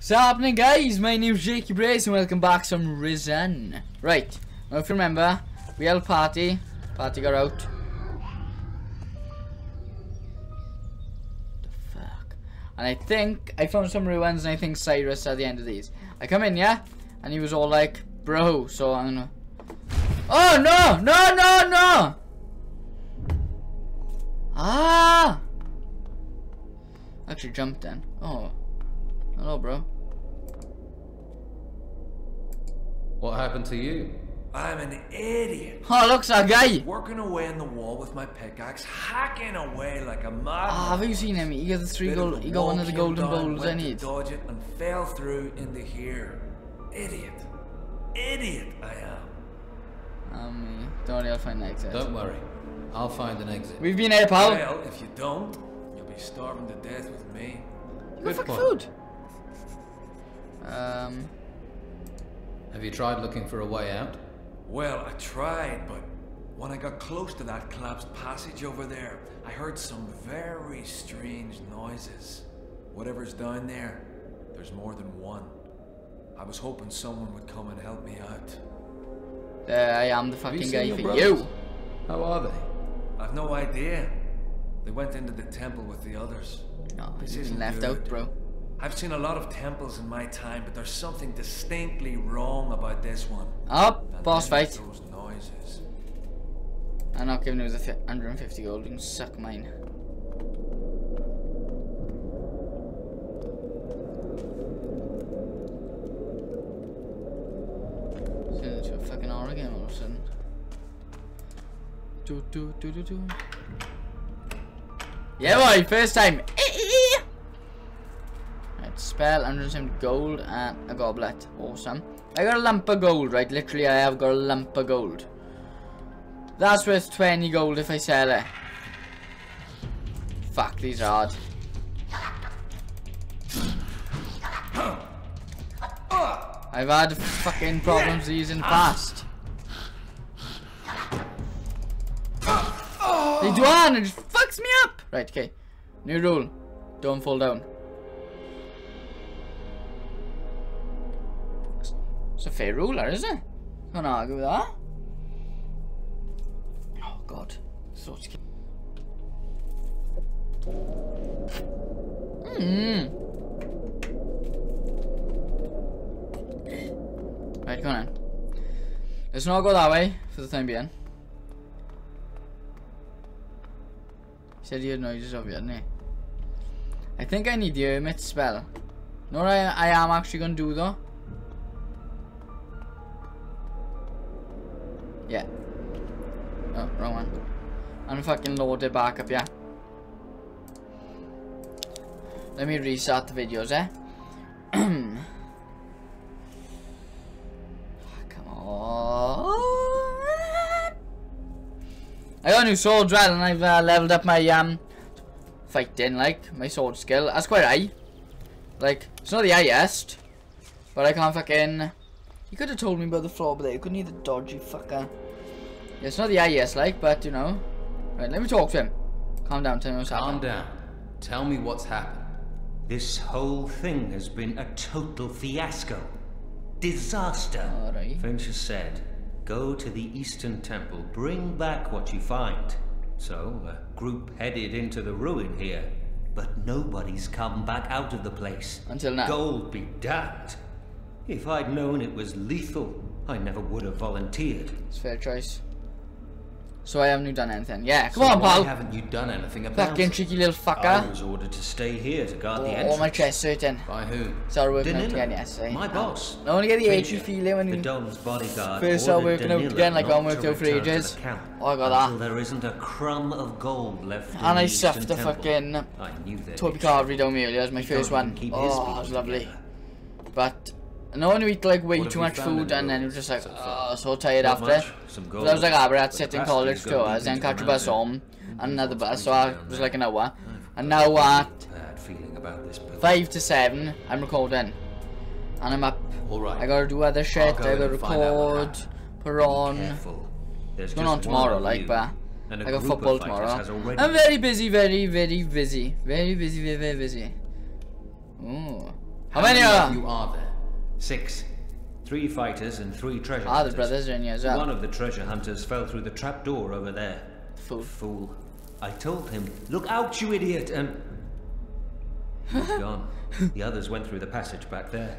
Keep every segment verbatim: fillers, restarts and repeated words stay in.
What's happening, guys? My name is Jakey Brace and welcome back to Risen. Right, now if you remember, we held party. Party got out. The fuck? And I think I found some ruins and I think Cyrus at the end of these. I come in, yeah? And he was all like, bro, so I'm gonna... Oh, no! No, no, no! Ah! Actually jumped then. Oh. Hello, bro. What happened to you? I'm an idiot. Oh, look, that guy. Working away on the wall with my pickaxe, hacking away like a mad. Ah, oh, have you seen him? He got the three gold. He got one of the golden bowls. I need. Dodge it and fell through into here. Idiot, idiot, I am. Um, don't worry, I'll find an exit. Don't worry, I'll find an exit. We've been here, pal. Well, if you don't, you'll be starving to death with me. Good fuck food. Um, have you tried looking for a way out? Well, I tried, but when I got close to that collapsed passage over there, I heard some very strange noises. Whatever's down there, there's more than one. I was hoping someone would come and help me out. There I am, the fucking guy for you. How are they? I've no idea. They went into the temple with the others. No, this isn't left out, bro. I've seen a lot of temples in my time, but there's something distinctly wrong about this one. Oh, and boss fight. Those noises. I'm not giving him the one hundred fifty gold. You can suck mine. It's going to a fucking hour again all of a sudden. Do, do, do, do, do. Yeah, boy, first time. Spell, one hundred seventy gold and a goblet. Awesome. I got a lump of gold, right? Literally, I have got a lump of gold. That's worth twenty gold if I sell it. Fuck, these are hard. I've had fucking problems these in the past. They do on, it just fucks me up. Right, okay. New rule. Don't fall down. It's a fair ruler, isn't it? Can't argue with that. Oh god. So scared. Mm. Right, come on then. Let's not go that way for the time being. He said he had noises over here, didn't he? I think I need the hermit spell. You know what I, I am actually going to do though? Yeah. Oh, wrong one. I'm fucking loaded back up, yeah. Let me restart the videos, eh? Come on. I got a new sword, right? And I've uh, leveled up my, um, fighting, like, my sword skill. That's quite high. Like, it's not the highest. But I can't fucking... You could have told me about the floor, but you couldn't either, dodgy fucker. Yeah, it's not the I E S like, but you know. Right, let me talk to him. Calm down, tell me what's happened. Calm down. Tell me what's happened. This whole thing has been a total fiasco. Disaster. Alright. Fincher said, go to the Eastern Temple, bring back what you find. So, a group headed into the ruin here. But nobody's come back out of the place. Until now. Gold be damned. If I'd known it was lethal, I never would have volunteered. It's a fair choice. So I haven't done anything. Yeah, come so on, pal. Why haven't you done anything about fucking tricky little fucker. I was ordered to stay here to guard oh, the entrance. Oh, my chest hurting. By who? Sorry, working out again yesterday. My boss. I only get the itchy feeling when you first start working out again, like I'm working out for ages. Oh, I got that. There isn't a crumb of gold left. And I stuffed the fucking Toby Carvery down here. That was my first one. Oh, that was lovely. But. And I want to eat like way too much food and then you're just like, oh, so tired after. But I was like, ah, but I had to sit in college for two hours, then catch a bus home, and another bus, so it was like an hour. And now at five to seven, I'm recording. And I'm up. I gotta do other shit, I gotta record, put on. It's going on tomorrow, like, but I got football tomorrow. I'm very busy, very, very busy. Very busy, very, very busy. Ooh. How many of you are there? Six. Three fighters and three treasure ah, hunters. The brothers are in here as well. One of the treasure hunters fell through the trap door over there. Fool. Fool. I told him, look out, you idiot, and... He's gone. The others went through the passage back there.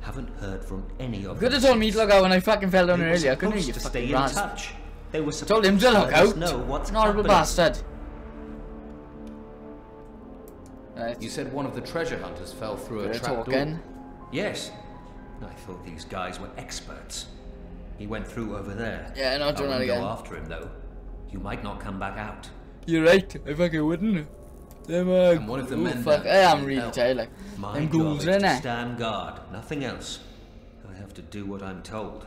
Haven't heard from any of them. Could have told me to look out when I fucking fell down earlier. I couldn't hear you to stay in touch. They were supposed told him to look out. No, what's an horrible bastard. Right. You said one of the treasure hunters fell through a trap door. Yes. I thought these guys were experts. He went through over there. Yeah, not doing that again. I wouldn't go after him though. You might not come back out. You're right. I fucking wouldn't. Them, uh, I'm one of the ooh, men. Fuck. I am really tired. Like, my them ghouls, job is to stand guard. Nothing else. I have to do what I'm told.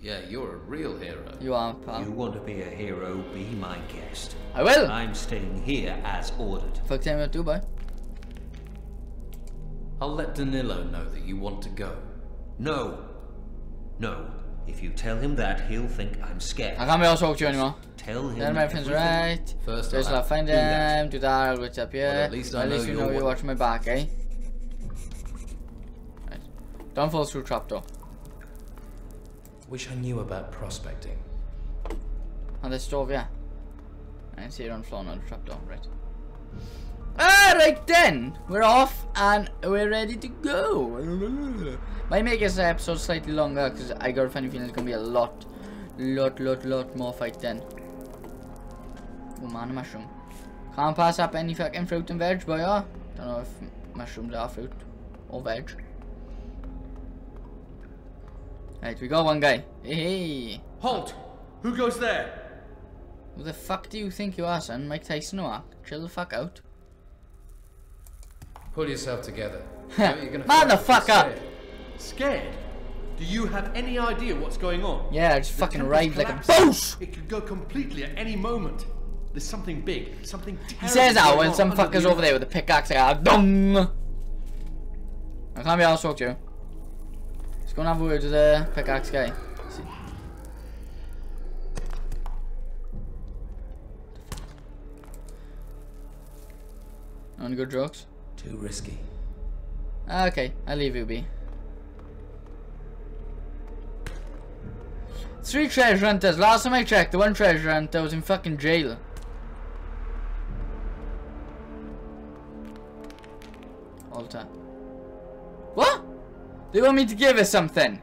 Yeah, you're a real hero. You are, pal. You want to be a hero? Be my guest. I will. I'm staying here as ordered. Fuck time at Dubai. I'll let Danilo know that you want to go. No. No. If you tell him that, he'll think I'm scared. I can't be able to talk to you anymore. Tell him. Tell him everything's right. First, I'll have find him. Do that. I'll reach up here. Well, at least I at least know you know you watch my back, eh? Right. Don't fall through trapdoor. Wish I knew about prospecting. On this door, yeah. I can see it on the floor, not the trapdoor, right? Alright then, we're off and we're ready to go. Might make this episode slightly longer because I got a funny feeling it's gonna be a lot, lot, lot, lot more fight then. Oh man, a mushroom. Can't pass up any fucking fruit and veg, boy. Huh? Don't know if mushrooms are fruit or veg. Right, we got one guy. Hey. Halt! Who goes there? Who the fuck do you think you are, son? Mike Tyson or what? Chill the fuck out. Pull yourself together. You're motherfucker! Scared. Scared? Do you have any idea what's going on? Yeah, I just the fucking rage like a boosh! It could go completely at any moment. There's something big, something terrible. He says that when some fuckers the over there with a the pickaxe are like, dung! I can't be able to talk to you. Let's go and have a word with the pickaxe guy. See. Any good jokes? Too risky. Okay, I'll leave you be. Three treasure hunters. Last time I checked, the one treasure hunter was in fucking jail. Altar. What? They want me to give her something.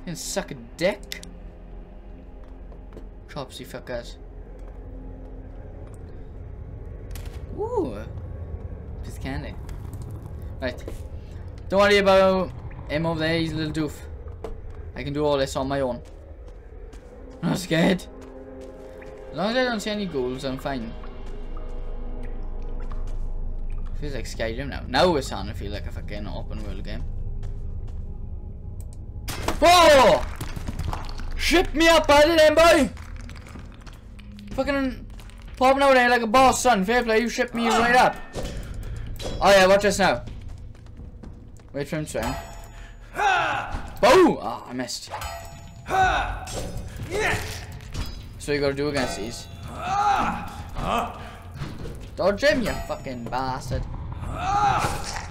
You can suck a dick. Chopsy fuckers. Ooh. His candy. Right. Don't worry about him over there, he's a little doof. I can do all this on my own. I'm not scared. As long as I don't see any ghouls, I'm fine. Feels like Skyrim now. Now it's starting to feel like a fucking open world game. Whoa! Ship me up, buddy, then, boy! Fucking popping over there like a boss, son. Fair play, you ship me right up. Oh yeah, watch this now. Wait for him to swim. Boom! Ah, I missed. So you gotta do against these. Dodge him, you fucking bastard. Ah!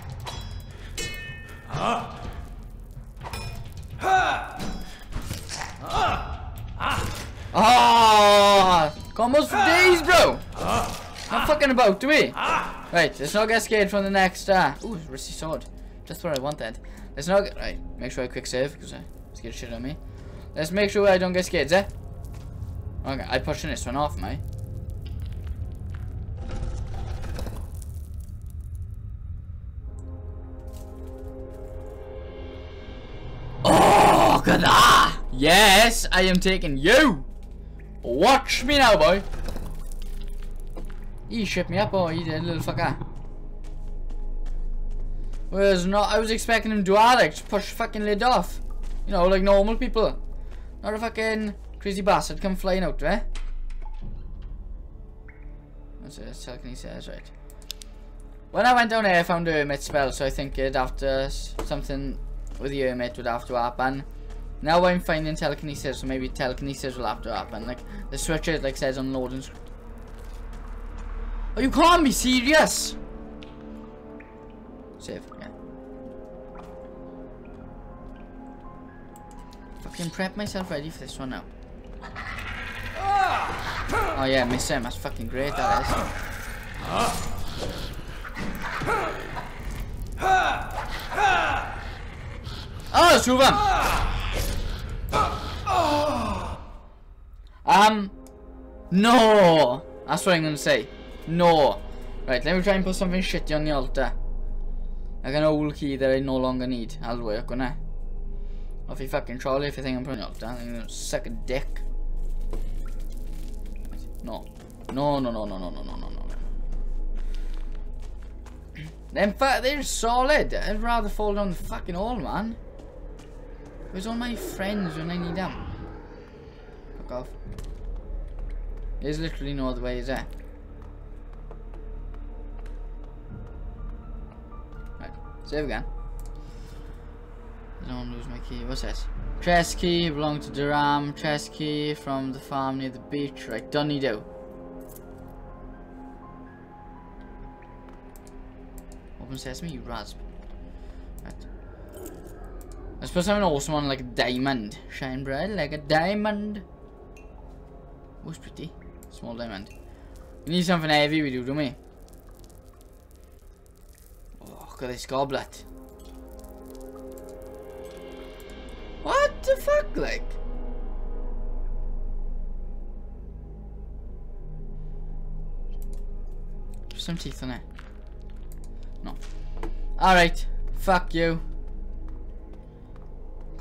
Combos for days, bro! Not fucking about, do we? Right, let's not get scared from the next, uh, ooh, rusty sword. Just what I wanted. Let's not get, right, make sure I quick save, because I scared shit on me. Let's make sure I don't get scared, eh? Okay, I'm pushing this one off, mate. Oh, good, ah! Yes, I am taking you! Watch me now, boy! He shipped me up, or he did, little fucker. Whereas not, I was expecting him to like, just push fucking lid off. You know, like normal people. Not a fucking crazy bastard come flying out, eh? That's it, that's telling he says, right. When I went down here, I found a hermit spell, so I think it'd have to, something with the hermit would have to happen. Now I'm finding telekinesis, so maybe telekinesis will have to happen. Like, the switch it, like, says unload and screw. Oh, you can't be serious! Save, yeah. can prep myself ready for this one now. Oh yeah, miss him. That's fucking great, that is. Oh, there's two of them! Um, no! That's what I'm gonna say. No! Right, let me try and put something shitty on the altar. Like an old key that I no longer need. I'll work on it. Off you fucking trolley if you think I'm putting on the altar. I'm gonna suck a dick. No. No, no, no, no, no, no, no, no, no. Them fuck, they're solid. I'd rather fall down the fucking hole, man. Where's all my friends when I need them? Fuck off. There's literally no other way, is there? Right, save again. I don't want to lose my key. What's this? Chest key, belonged to Duram. Chest key from the farm near the beach. Right, Dunny Do. Open sesame, you rasp. Right. I suppose I'm an awesome one like a diamond. Shine bright like a diamond. Oh, it's pretty. Small diamond. We need something heavy, we do, don't we? Oh, got this goblet. What the fuck, like? There's some teeth on it. No. Alright. Fuck you.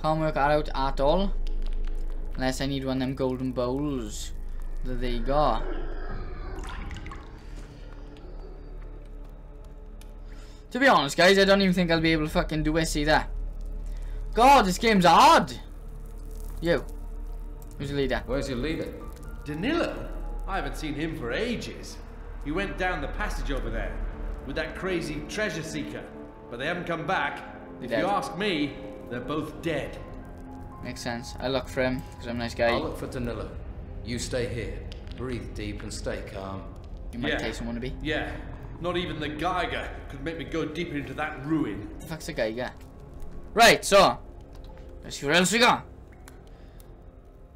Can't work that out at all. Unless I need one of them golden bowls. That they got. To be honest, guys, I don't even think I'll be able to fucking do this either. God, this game's hard! You. Who's your leader? Where's your leader? Danilo? I haven't seen him for ages. He went down the passage over there with that crazy treasure seeker, but they haven't come back. If you ask me, they're both dead. Makes sense. I look for him, because I'm a nice guy. I'll look for Danilo. You stay here. Breathe deep and stay calm. You might yeah. taste and wannabe. Yeah. Not even the Geiger could make me go deeper into that ruin. The fuck's a Geiger? Right, so... let's see what else we got.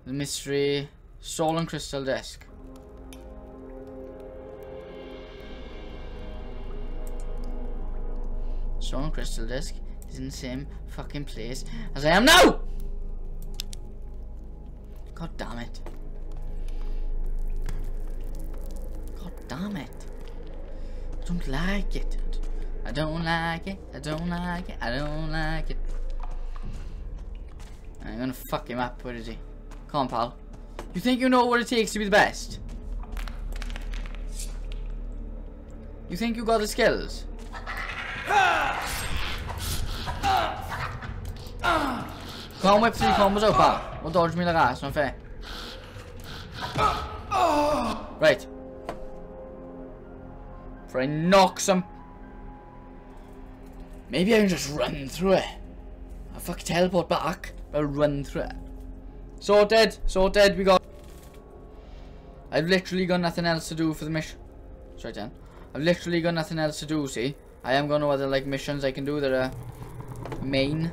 The mystery stolen crystal desk. Stolen crystal desk is in the same fucking place as I am now. God damn it! God damn it! I don't like it. I don't like it. I don't like it. I don't like it. I'm gonna fuck him up. Where is he? Come on, pal. You think you know what it takes to be the best? You think you got the skills? Can't whip three combos out, pal. Don't dodge me like that. It's not fair. Right. Before I knock some... maybe I can just run through it. I fucking teleport back, but run through it. Sorted, sorted, we got... I've literally got nothing else to do for the mission. Sorry, Dan. I've literally got nothing else to do, see? I am going to other, like, missions I can do that are main.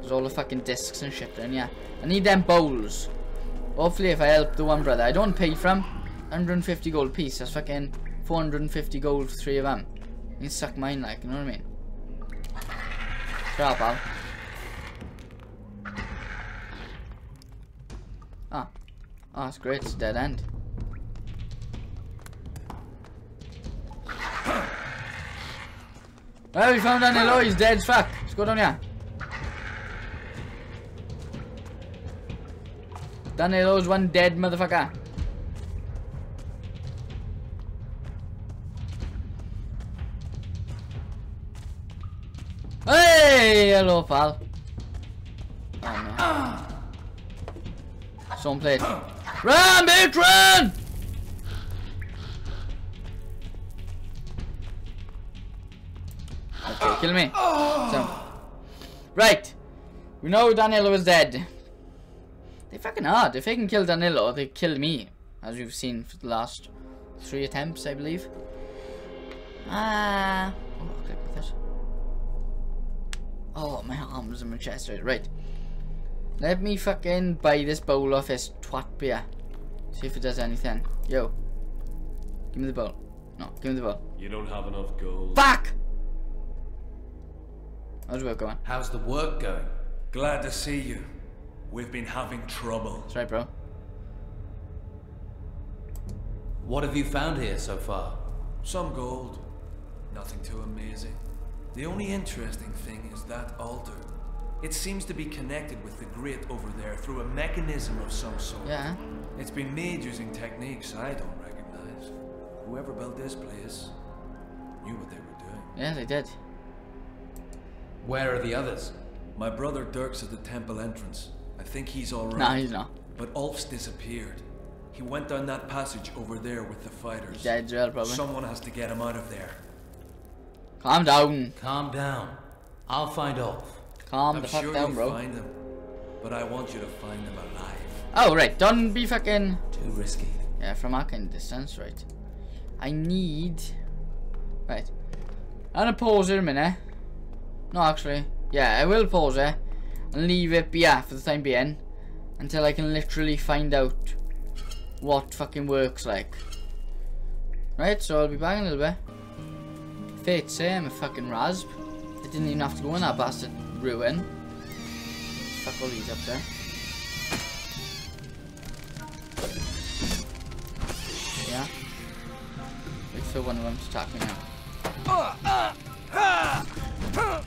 There's all the fucking discs and shit then, yeah. I need them bowls. Hopefully if I help the one brother. I don't pay for them. one hundred fifty gold piece. That's fucking four hundred fifty gold for three of them. You can suck mine, like, you know what I mean? Shut up, pal. Ah. Ah, it's great. It's a dead end. Well, we found Danilo. He's dead as fuck. Let's go down here. Danilo's one dead motherfucker. Hey, hello, pal. Oh no. Someone played. Run, bitch, run! Okay, kill me. So. Right. We know Danilo is dead. They fucking hard. If they can kill Danilo, they kill me. As you've seen for the last three attempts, I believe. Ah. Oh, I'll click with this. Oh, my arms and my chest. Right. Let me fucking buy this bowl off his twat beer. See if it does anything. Yo. Give me the bowl. No, give me the bowl. You don't have enough gold. Fuck! How's the work going? How's the work going? Glad to see you. We've been having trouble. That's right, bro. What have you found here so far? Some gold. Nothing too amazing. The only interesting thing is that altar. It seems to be connected with the grid over there through a mechanism of some sort. Yeah. It's been made using techniques I don't recognize. Whoever built this place knew what they were doing. Yeah, they did. Where are the others? My brother Dirk's at the temple entrance. I think he's alright. Nah, he's not. But Ulf's disappeared. He went down that passage over there with the fighters. Dead jail, probably. Someone has to get him out of there. Calm down. Calm down. I'll find Ulf. Calm I'm the fuck sure down, bro. Find them, but I want you to find them alive. Oh right, don't be fucking too risky. Yeah, from our kind of distance, right? I need right. I'm gonna pause here a minute. No, actually, yeah, I will pause here and leave it be yeah, for the time being until I can literally find out what fucking works like. Right, so I'll be back in a little bit. Fate say I'm a fucking rasp. I didn't even have to go in that bastard ruin. Fuck all these up there. Yeah. Wait for one of them to attack me now. Oh, uh, uh, uh,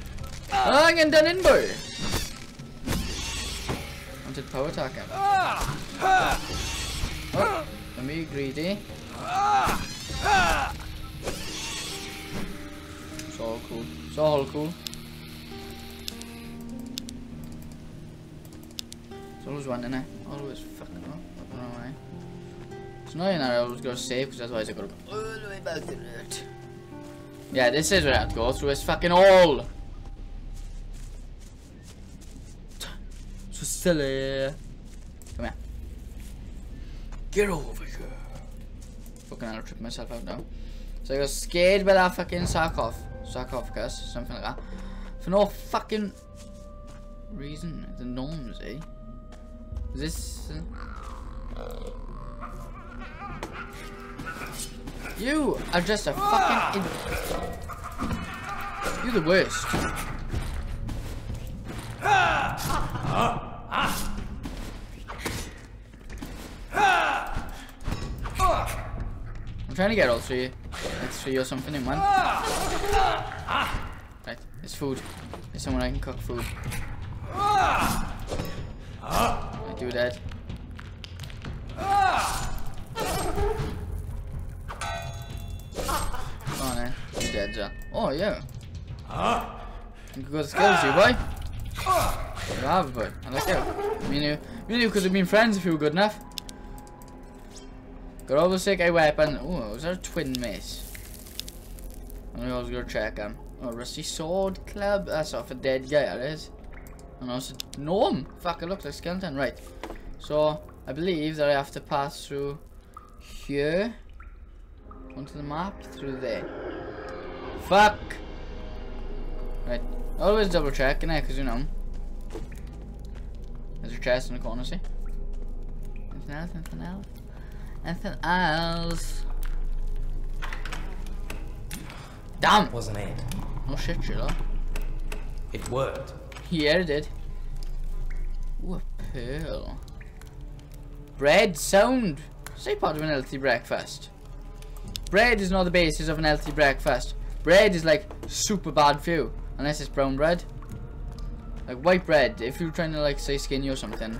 I'm getting done in, boy. Wanted power attack him. Uh, uh, oh, let me greedy. Uh, uh, it's all cool. It's all cool. Always one, innit? Always fucking wrong. I don't know why. It's annoying that I always gotta save because otherwise I gotta go all the way back to it. Yeah, this is where I have to go through this fucking hole. So silly. Come here. Get over here. Fucking I'll trip myself out now. So I got scared by that fucking sarcoph sarcophagus, something like that. For no fucking reason. The norms, eh? Is this uh... you are just a fucking idiot. You're the worst. I'm trying to get all three, like three or something in one. Right, it's food. There's someone I can cook food. I do that. Come on, eh? You're dead, John. Oh, yeah. You could go to skills, you boy. You have, boy. I like you. Me and you, me and you could have been friends if you were good enough. Got all the sick a weapon. Oh, is that a twin mace? I'm gonna always go check him. Oh, rusty sword club. That's off a dead guy, that is. And also, gnome! Fuck, it looks like skeleton. Right. So, I believe that I have to pass through here. Onto the map, through there. Fuck! Right. Always double check, innit? Because you know. There's a chest in the corner, see? Anything else? Anything else? Anything else? Damn! Wasn't it? No shit, you know. It worked. Yeah, it did. Ooh, a pearl. Bread sound. Say part of an healthy breakfast. Bread is not the basis of an healthy breakfast. Bread is like super bad for you. Unless it's brown bread. Like white bread. If you're trying to like say skinny or something.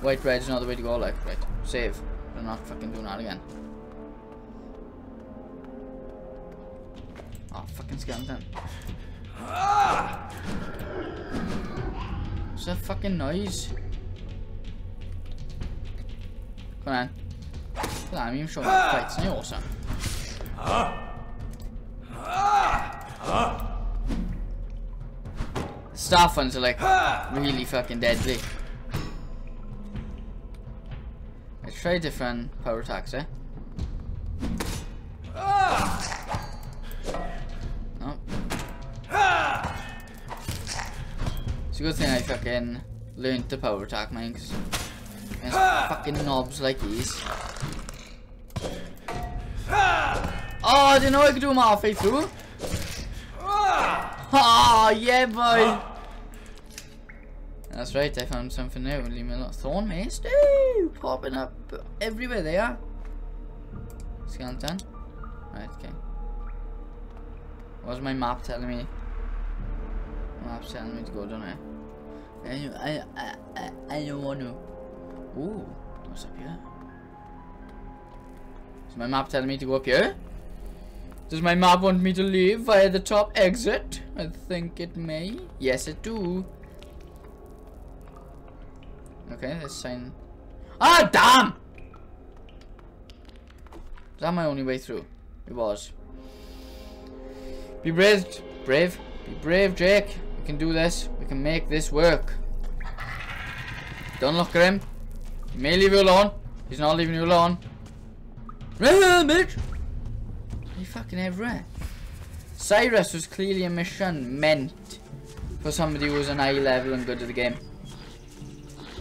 White bread is not the way to go. Like, right. Save. I'm not fucking doing that again. Oh, fucking skeleton. Ah! What's that fucking noise? Come on. Damn, you're showing up fights, and you're awesome. The staff ones are like really fucking deadly. Let's try different power attacks, eh? Good thing I fucking learned the power attack, minx. Against fucking knobs like these. Oh, I didn't know I could do them halfway through. Oh, yeah, boy. That's right, I found something new. Leave me a lot. Thorn mace, dude. Popping up everywhere they are. Skeleton. Right, okay. What was my map telling me? My map's telling me to go down there. Anyway, I, I, I, I don't want to. Ooh, what's up here? Is my map telling me to go up here? Does my map want me to leave via the top exit? I think it may. Yes, it do. Okay, let's sign. Ah, damn! Is that my only way through? It was. Be brave, brave. Be brave, Jake. We can do this. We can make this work. Don't look at him. He may leave you alone. He's not leaving you alone. Run, bitch! He's fucking everywhere. Cyrus was clearly a mission meant for somebody who was an high level and good at the game.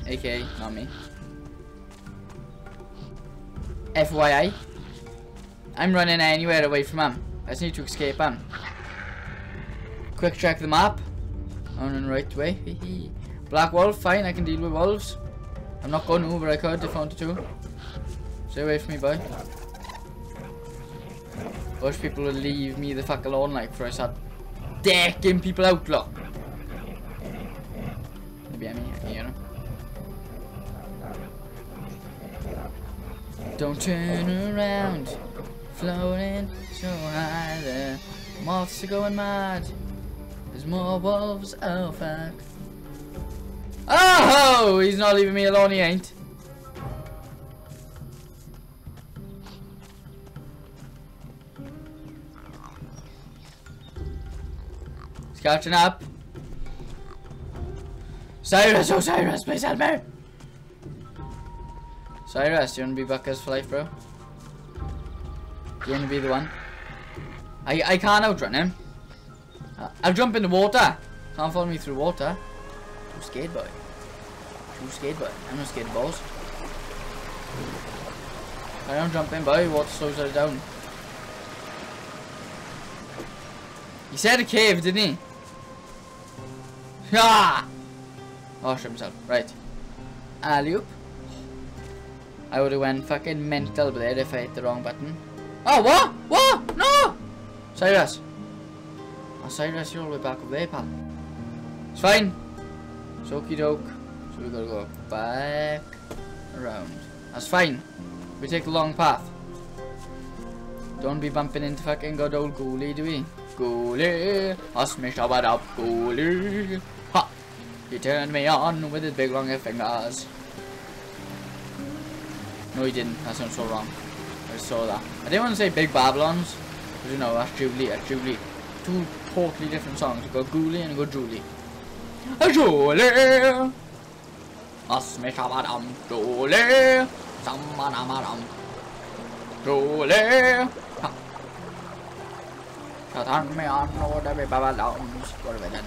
A K A, not me. F Y I, I'm running anywhere away from him. I just need to escape him. Quick check the map. I'm in the right way. Black wolf, fine, I can deal with wolves. I'm not going over, I could if I wanted to. Stay away from me, boy. Those people will leave me the fuck alone, like, for I start decking people out, look. Maybe I mean, you know. Don't turn around, floating so high there. Moths are going mad. There's more wolves. Oh fuck! Oh, he's not leaving me alone. He ain't. He's catching up. Cyrus, oh Cyrus, please help me. Cyrus, you wanna be Buckers for life, bro? You wanna be the one? I I can't outrun him. I'll jump in the water. Can't follow me through water. Too scared, boy. Too scared, boy. I'm not scared of balls. If I don't jump in, boy, water slows her down. He said a cave, didn't he? Ha! Oh, shit himself. Right. Alley-oop. I would have went fucking mental blade if I hit the wrong button. Oh, what? What? No! Cyrus. Oh, Cyrus, you're all the way back up there, pal. It's fine. It's okie doke. So we gotta go back around. That's fine. We take the long path. Don't be bumping into fucking good old Ghoulie, do we? Ghoulie. I smash about up, Ghoulie. Ha! He turned me on with his big long fingers. No, he didn't. That sounds so wrong. I saw that. I didn't want to say Big Babylons. Because you know, that's Jubilee. That's Jubilee. Two totally different songs. You've got Ghoulie and you've got Julie. Julie! Asmishabadam. Julie! Samanamadam. Julie! Ha! Katan me on all the Big Babylons. Whatever then.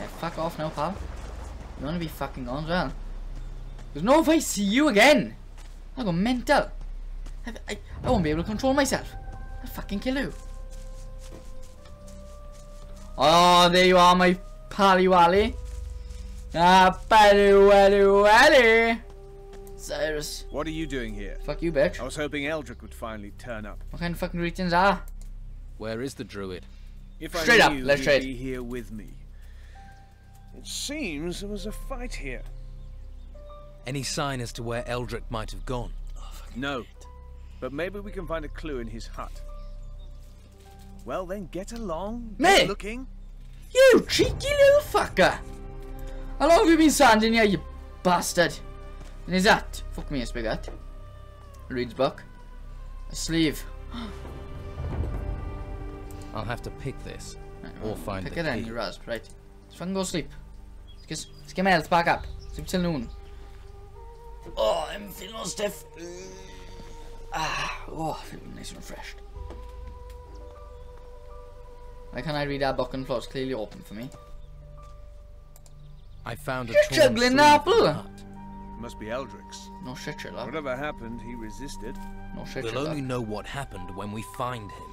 Yeah, fuck off now, pal. You wanna be fucking gone as well. Because no, if I see you again, I'll go mental. I, I, I won't be able to control myself. I'll fucking kill you. Oh, there you are, my pally wally. Ah, pally wally wally. Cyrus. What are you doing here? Fuck you, bitch. I was hoping Eldric would finally turn up. What kind of fucking greetings are? Where is the druid? If Straight I knew, up, let's trade. Be here with me. It seems there was a fight here. Any sign as to where Eldric might have gone? Oh, no, it. But maybe we can find a clue in his hut. Well then, get along. Me? Looking. You cheeky little fucker! How long have you been standing here, you bastard? And his hat. Fuck me, it's big hat. Reads book. A sleeve. I'll have to pick this, right, or find it. Pick it in, you rasp, right? Let's fucking go sleep. Let's get, let's get my health back up. Sleep till noon. Oh, I'm feeling all stiff. Ah, oh, I'm feeling nice and refreshed. Why can't I read our book and plots clearly open for me? I found a torn juggling apple. Must be Eldric's. No shit, Chilla. Whatever happened, he resisted. No shit, Chilla. We'll only know what happened when we find him.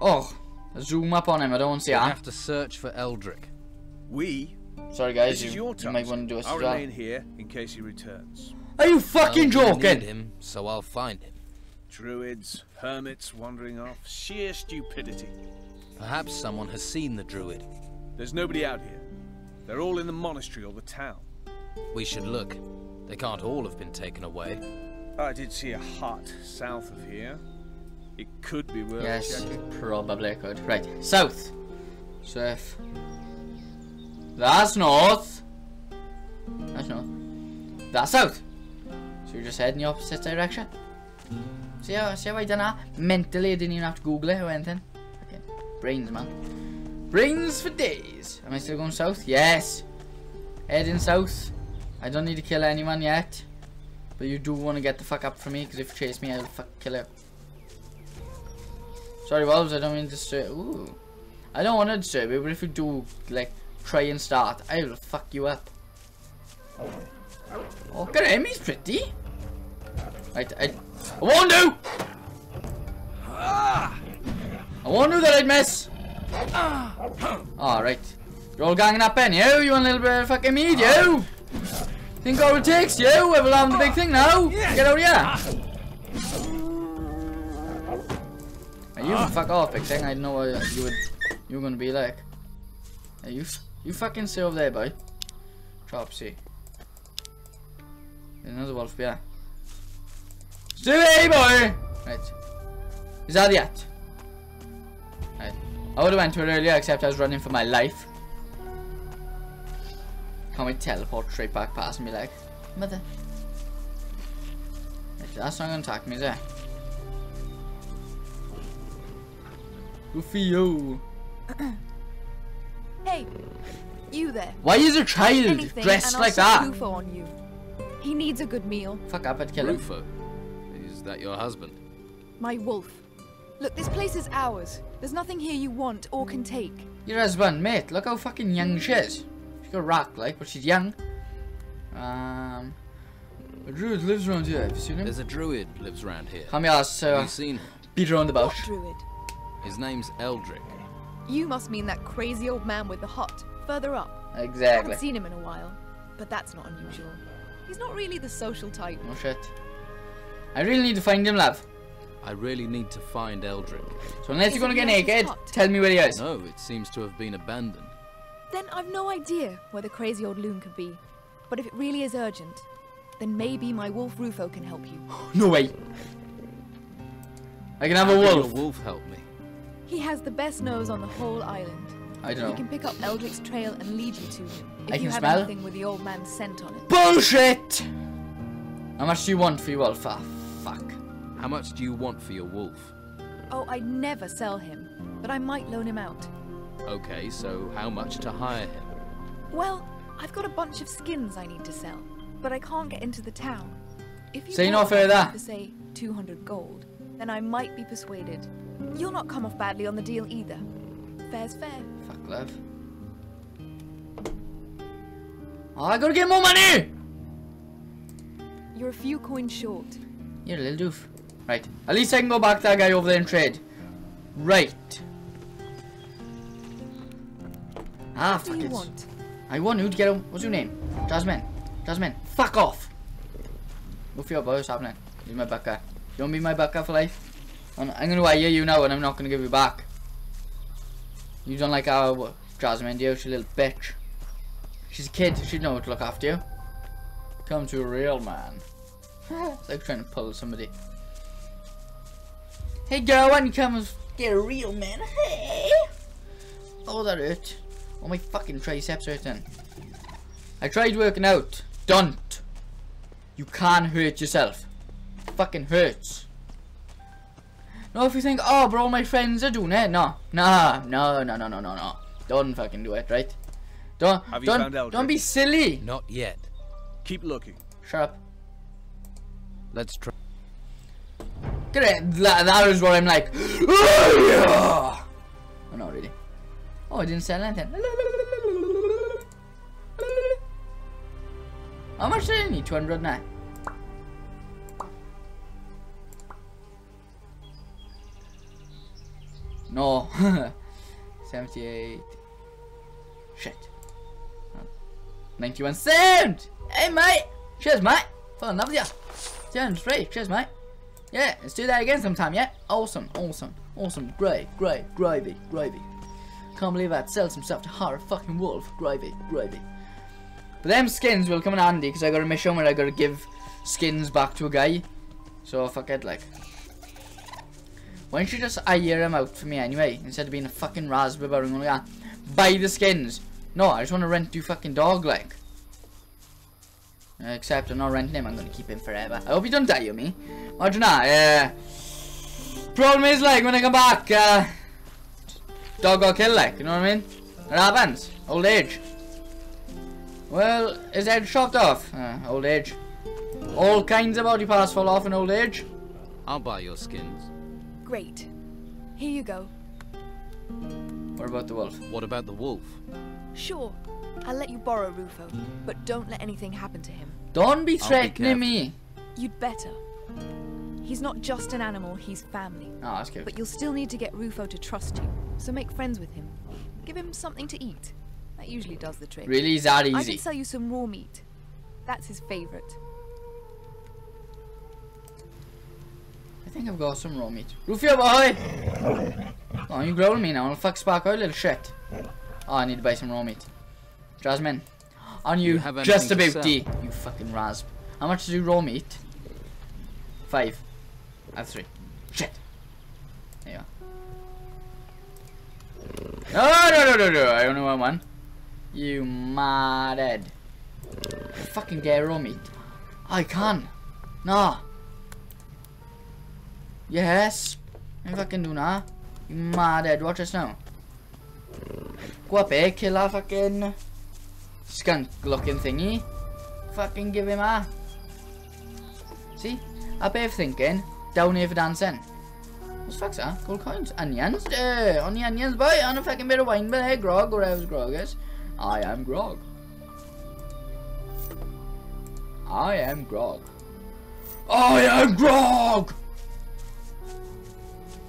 Oh, zoom up on him. I don't want to see him. We have to search for Eldric. We. Sorry, guys. This you, your you might want to do a I'll remain here in case he returns. Are you fucking well, joking? I need him, so I'll find him. Druids, hermits wandering off. Sheer stupidity. Perhaps someone has seen the druid. There's nobody out here. They're all in the monastery or the town. We should look. They can't all have been taken away. I did see a hut south of here. It could be worth yes, checking. Probably could. Right, south. Surf. That's north. That's north. That's south. So you just head in the opposite direction. See how, see how I done that? Mentally, I didn't even have to Google it or anything. Okay. Brains, man. Brains for days. Am I still going south? Yes. Heading south. I don't need to kill anyone yet, but you do want to get the fuck up from me, because if you chase me, I'll fuck kill you. Sorry, Wolves, I don't mean to disturb. Ooh, I don't want to disturb you, but if you do, like, try and start, I will fuck you up. Oh, Karemi's pretty. Right, I, I warned you. I warned you that I'd miss. All right. You're all ganging up in, you, you want a little bit of fucking meat, you! Think all it takes, you, we're allowing the big thing now! Get out of here! Now you can fuck off, big thing, I didn't know what you, would, you were gonna be like. Now you, you fucking stay over there, boy. Chopsy. There's another wolf behind. Stay away, boy! Right. Is that it? Right. I would've went to it earlier, except I was running for my life. Can we teleport straight back past me like mother? If that's not gonna attack me, is it? Goofy yo. Hey, you there? Why is a child anything, dressed like that? Rufo on you. He needs a good meal. Fuck up and kill him. Rufo, is that your husband? My wolf. Look, this place is ours. There's nothing here you want or can take. Your husband, mate. Look how fucking young she is. A rock like, but she's young. Um, a druid lives around here. Have you seen him? There's a druid lives around here. Come here, sir. You've seen him. Beat around the bush. What druid? His name's Eldric. You must mean that crazy old man with the hut further up. Exactly. I haven't seen him in a while, but that's not unusual. He's not really the social type. Oh shit! I really need to find him, love. I really need to find Eldric. So unless is you're gonna get naked, hut? Tell me where he is. No, it seems to have been abandoned. Then I've no idea where the crazy old loon could be. But if it really is urgent, then maybe my wolf Rufo can help you. No way! I can have a wolf! Can a wolf help me? He has the best nose on the whole island. I don't know. He can pick up Eldric's trail and lead you to him. If I can you have smell anything with the old man's scent on it. Bullshit! How much do you want for your wolf? Ah, fuck. How much do you want for your wolf? Oh, I'd never sell him, but I might loan him out. Okay, so how much to hire him? Well, I've got a bunch of skins I need to sell, but I can't get into the town. If you say no further, say two hundred gold, then I might be persuaded. You'll not come off badly on the deal either. Fair's fair. Fuck love. Oh, I gotta get more money! You're a few coins short. You're a little doof. Right, at least I can go back to that guy over there and trade. Right. Ah, fuck it. Want? I want you to get on. What's your name? Jasmine. Jasmine. Fuck off. Look for your boy. What's happening? He's my backer. You want to be my backer for life? I'm, I'm going to hire you now and I'm not going to give you back. You don't like our what, Jasmine, do you? She's a little bitch. She's a kid. She'd know how to look after you. Come to a real man. It's like trying to pull somebody. Hey girl, why don't you come and get a real man? Hey. Oh, that hurt. Oh, my fucking triceps hurting. I tried working out. Don't. You can't hurt yourself. It fucking hurts. No, if you think, oh, bro, my friends are doing it. No, no, no, no, no, no, no, no. Don't fucking do it, right? Don't, Have don't, you found don't be silly. Not yet. Keep looking. Shut up. Let's try. That, that is what I'm like. I didn't sell anything. How much do you need? two hundred nine. No. seventy-eight. Shit. ninety-one cent! Hey, mate! Cheers, mate! For another year. seventy-three. Cheers, mate. Yeah, let's do that again sometime, yeah? Awesome, awesome, awesome. Great, great, gravy, gravy. Can't believe that sells himself to hire a fucking wolf. Gravy, gravy. But them skins will come in handy because I gotta make sure when I gotta give skins back to a guy. So fuck it, like. Why don't you just hire him out for me anyway? Instead of being a fucking raspberry barring only on. Buy the skins. No, I just wanna rent you fucking dog, like. Except I'm not renting him, I'm gonna keep him forever. I hope he don't die on me. Imagine that, uh, problem is, like, when I come back, uh, dog got killed, like, you know what I mean? It happens. Old age. Well, his head chopped off. Uh, old age. All kinds of body parts fall off in old age. I'll buy your skins. Great. Here you go. What about the wolf? What about the wolf? Sure. I'll let you borrow Rufo, but don't let anything happen to him. Don't be threatening me. You'd better. He's not just an animal, he's family. Oh, that's good. But you'll still need to get Rufo to trust you, so make friends with him. Give him something to eat. That usually does the trick. Really? Is that easy? I can sell you some raw meat. That's his favorite. I think I've got some raw meat. Rufio, boy! Oh, you growling me now. I'll fuck spark out, little shit. Oh, I need to buy some raw meat. Jasmine, on you, you have just about D. You fucking rasp. How much do you raw meat? Five. I have three. Shit. There you are. Oh, no, no, no, no. I only want one. You mad head. Fucking get raw meat. I can. Nah. Yes. I fucking do nah. You mad head. Watch this now. Go up here, kill that fucking skunk looking thingy. Fucking give him a. See? Up here for thinking, down here for dancing. What's fuck's that? Gold coins? Onions? Uh, on the onions, boy. On a fucking bit of wine, but hey, grog, whatever grog is. I am grog. I am grog. I am grog!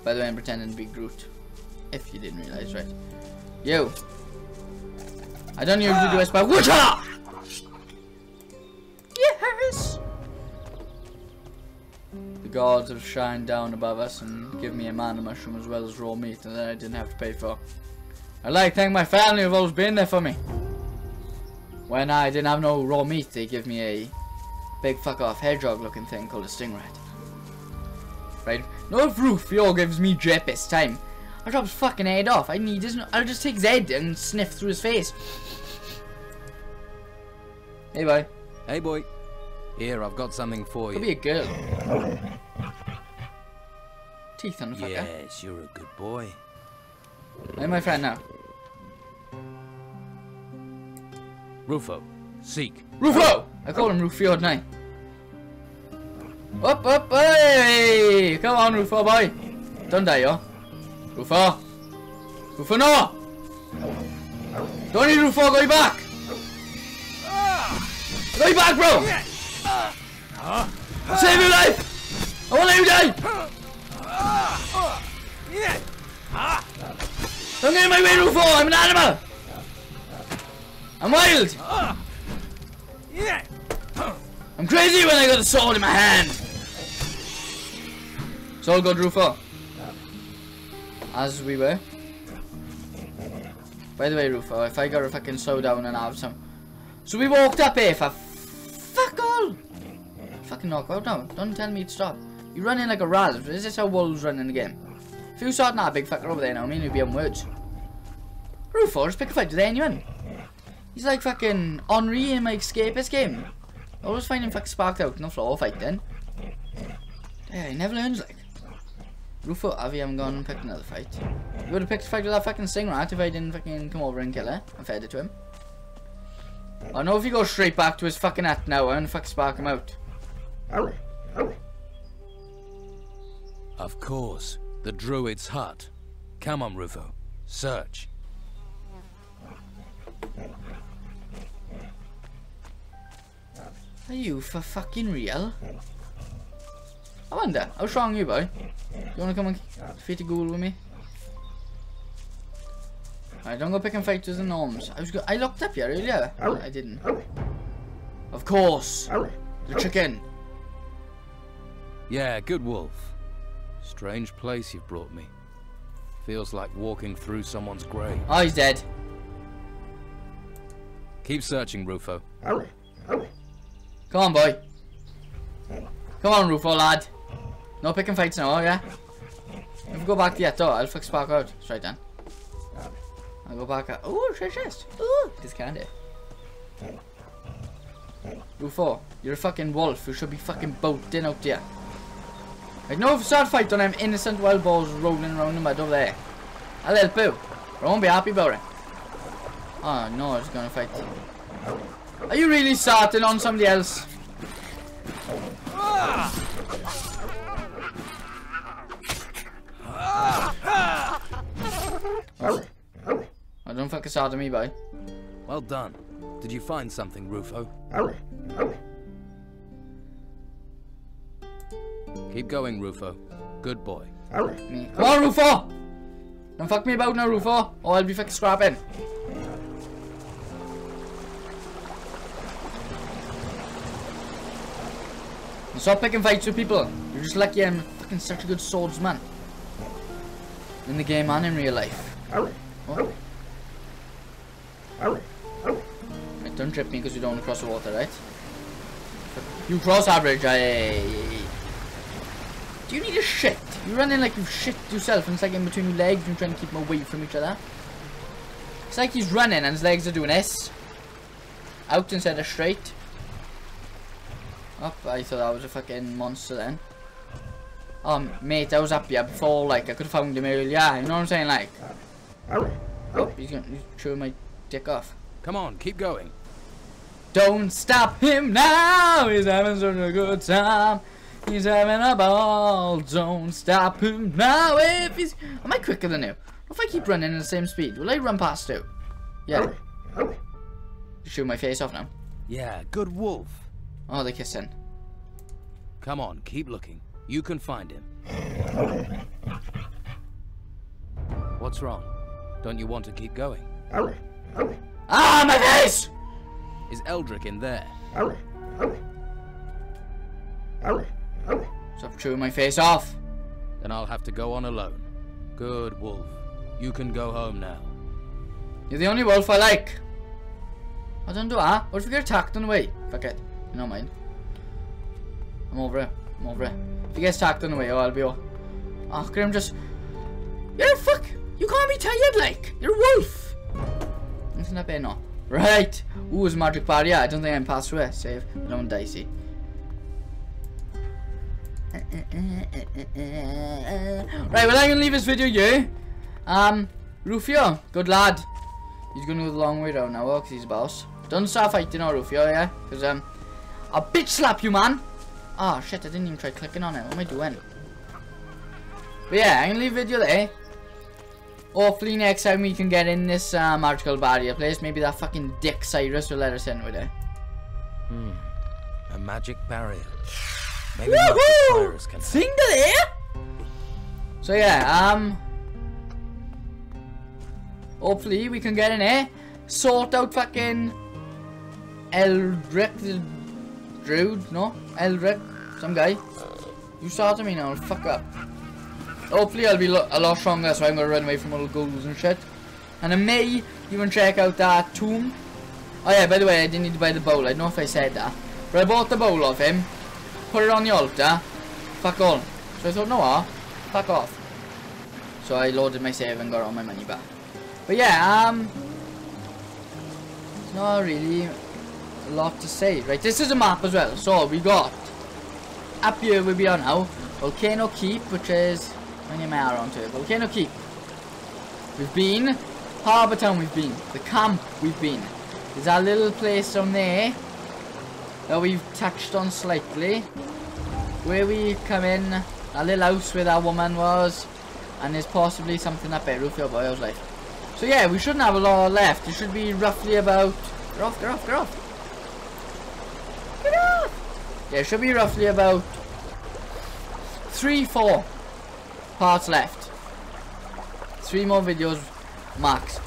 By the way, I'm pretending to be Groot. If you didn't realize, right? Yo. I don't usually do this, but WOODHA! Yes! The gods have shined down above us and give me a mana mushroom as well as raw meat that I didn't have to pay for. I'd like to thank my family who've always been there for me. When I didn't have no raw meat, they give me a big fuck off hedgehog looking thing called a stingray. Right? No proof, y'all gives me drip this time. I drop his fucking head off. I need his. I'll just take his head and sniff through his face. Hey, boy. Hey, boy. Here, I've got something for you. Could be a girl. Teeth on the fucker. Yes, you're a good boy. Hey, my friend now. Rufo, seek. Rufo! I call him Rufio at night. Up, up, hey! Come on, Rufo, boy. Don't die, yo. Rufo! Rufo, no! Don't need Rufo, go back! Go back, bro! Save your life! I won't let you die! Don't get in my way, Rufo! I'm an animal! I'm wild! I'm crazy when I got a sword in my hand! It's all good, Rufo. As we were. By the way, Rufo, if I got a fucking slow down and have some. So we walked up here for fuck all. Fucking knockout now. Don't tell me to stop. You run in like a rasp. Is this how wolves run in the game? If you saw that big fucker over there now, I mean you'd be on words. Rufo, just pick a fight with anyone. He's like fucking Henri in my escapist game. I always find him fucking sparked out on the floor fighting. Yeah, he never learns like. Rufo, have you haven't gone and picked another fight? You would have picked a fight with that fucking stingray if I didn't fucking come over and kill her and fed it to him. I know if he goes straight back to his fucking hat now, I'm gonna fucking spark him out. Of course, the druid's hut. Come on, Rufo, search. Are you for fucking real? I wonder, how strong are you, boy? You wanna come and fight a ghoul with me? I don't go picking fighters and gnomes. I was go I looked up here earlier. I didn't. Of course! The chicken! Yeah, good wolf. Strange place you've brought me. Feels like walking through someone's grave. Oh, he's dead. Keep searching, Rufo. Come on, boy. Come on, Rufo, lad. No picking fights now, yeah? If we go back to Yeto, I'll fix back out. That's right, then. I'll go back out. Ooh, shit, shit. Ooh, this candy. Rufo, you're a fucking wolf. You should be fucking bolting out there. Right, no sad fight on them innocent wild balls rolling around the mud over there. I'll help you. I won't be happy about it. Oh, no, it's gonna fight. Are you really starting on somebody else? I don't fucking start at me, boy. Well done. Did you find something, Rufo? Keep going, Rufo. Good boy. Come on, Rufo! Don't fuck me about now, Rufo, or I'll be fucking scrapping. Stop picking fights with people. You're just lucky I'm fucking such a good swordsman. In the game and in real life. Oh. Right, don't trip me because you don't want to cross the water, right? You cross average, I... Do you need a shit? You're running like you've shit yourself and it's like in between your legs and you're trying to keep them away from each other. It's like he's running and his legs are doing this. Out instead of straight. Up, I thought I was a fucking monster then. Um, mate, I was up here before, like, I could have found him earlier, yeah, you know what I'm saying, like. Oh, he's gonna chew my dick off. Come on, keep going. Don't stop him now, he's having such a good time. He's having a ball, don't stop him now if he's... Am I quicker than you? If I keep running at the same speed, will I run past you? Yeah. Chew my face off now. Yeah, good wolf. Oh, they're kissing. Come on, keep looking. You can find him. What's wrong? Don't you want to keep going? Ah, my face! Is Eldric in there? Stop chewing my face off. Then I'll have to go on alone. Good wolf. You can go home now. You're the only wolf I like. I don't do that. What if we get attacked on the way? Fuck it. You don't mind. I'm over it. I'm over it. If he gets attacked on the way, oh, I'll be all... Oh, Grim just... Yeah, fuck! You can't be tired, like! You're a wolf! It's not bad, no. Right! Ooh, it's a magic barrier. I don't think I can pass through it. Save. I don't want dicey. Right, well, I'm gonna leave this video here. Um, Rufio, good lad. He's gonna go the long way round now, because he's a boss. Don't start fighting, oh, Rufio, yeah? Because, um... I'll bitch slap you, man! Oh shit, I didn't even try clicking on it. What am I doing? But yeah, I'm gonna leave the video there. Hopefully next time we can get in this uh, magical barrier place. Maybe that fucking dick Cyrus will let us in with it. Hmm. A magic barrier. Maybe Cyrus can single there. So yeah, um hopefully we can get in here. Sort out fucking Eldric the Druid, no? Eldric, some guy. You started me now, fuck up. Hopefully I'll be lo a lot stronger, so I'm gonna run away from all the ghouls and shit. And I may even check out that tomb. Oh yeah, by the way, I didn't need to buy the bowl, I don't know if I said that. But I bought the bowl of him, put it on the altar, fuck all. So I thought, no what, fuck off. So I loaded my save and got all my money back. But yeah, um... it's not really... lot to say. Right, this is a map as well, so we got up here we'll be on now, Volcano Keep, which is when you may are on to it. Volcano Keep we've been, Harbour Town we've been, the camp we've been, there's our little place on there that we've touched on slightly, where we come in, our little house where that woman was, and there's possibly something up there, Rufio boy, I was like, So yeah, we shouldn't have a lot left. It should be roughly about... Get off, get off, get off! Get off! Yeah, it should be roughly about... Three, four parts left. Three more videos max.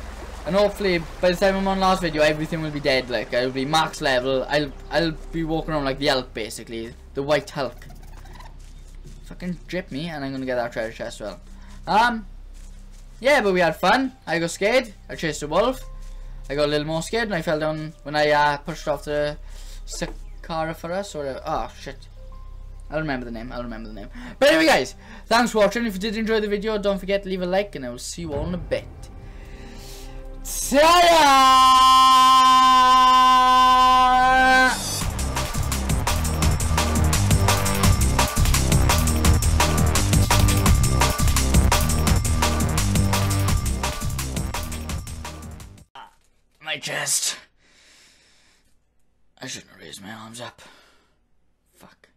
And hopefully, by the time I'm on last video, everything will be dead. Like, I'll be max level. I'll I'll be walking around like the Hulk, basically. The White Hulk. Fucking drip me, and I'm gonna get that treasure chest as well. Um, yeah, but we had fun. I got scared. I chased a wolf. I got a little more scared, and I fell down when I uh, pushed off the Sicariferous or ah oh, shit. I'll remember the name. I'll remember the name. But anyway, guys, thanks for watching. If you did enjoy the video, don't forget to leave a like, and I will see you all in a bit. See ya! My chest. I shouldn't have raised my arms up. Fuck.